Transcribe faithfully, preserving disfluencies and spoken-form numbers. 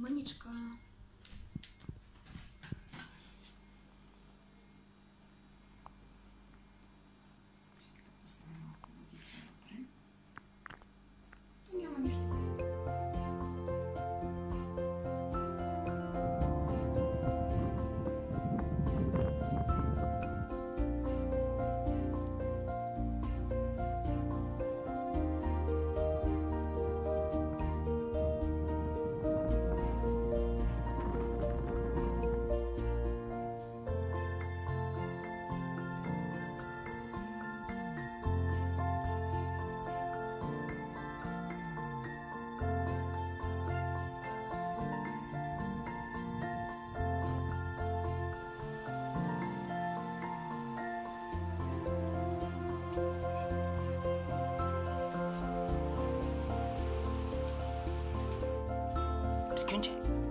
Манечка. Düşünce.